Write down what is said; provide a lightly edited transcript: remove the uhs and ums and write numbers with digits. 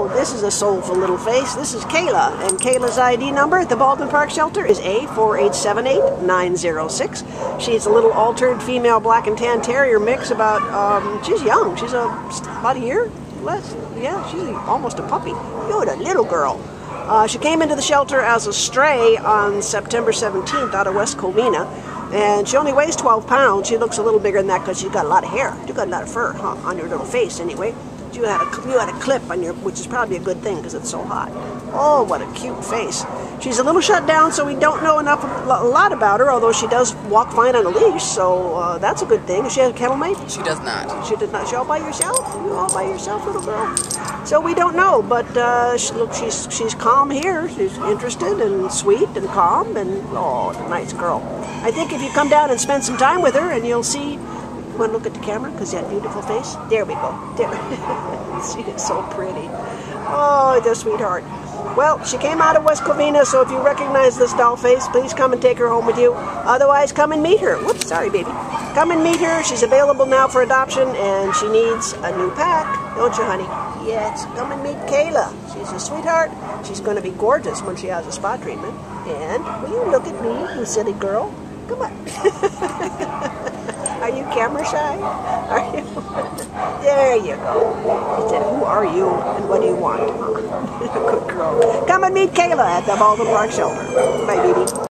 Oh, this is a soulful little face. This is Kayla, and Kayla's ID number at the Baldwin Park shelter is A4878906. She's a little altered female black and tan terrier mix. About she's young. She's about a year less. Yeah, she's almost a puppy. You're a little girl. She came into the shelter as a stray on September 17th out of West Covina, and she only weighs 12 pounds. She looks a little bigger than that because she's got a lot of hair. You got a lot of fur, huh? On your little face, anyway. You had a clip on your, which is probably a good thing because it's so hot. Oh, what a cute face. She's a little shut down, so we don't know a lot about her, although she does walk fine on a leash, so that's a good thing. Does she have a kennel mate? She does not. She did not. She all by yourself? You all by yourself, little girl? So we don't know, but look, she's calm here. She's interested and sweet and calm, and oh, a nice girl. I think if you come down and spend some time with her, and you'll see. Want to look at the camera because that beautiful face? There we go. There. She is so pretty. Oh, the sweetheart. Well, she came out of West Covina, so if you recognize this doll face, please come and take her home with you. Otherwise, come and meet her. Whoops, sorry, baby. Come and meet her. She's available now for adoption, and she needs a new pack. Don't you, honey? Yes. Come and meet Kayla. She's a sweetheart. She's going to be gorgeous when she has a spa treatment. And will you look at me, you silly girl? Come on. Are you camera shy? Are you? There you go. He said, who are you and what do you want? Good girl. Come and meet Kayla at the Baldwin Park Shelter. Bye, baby.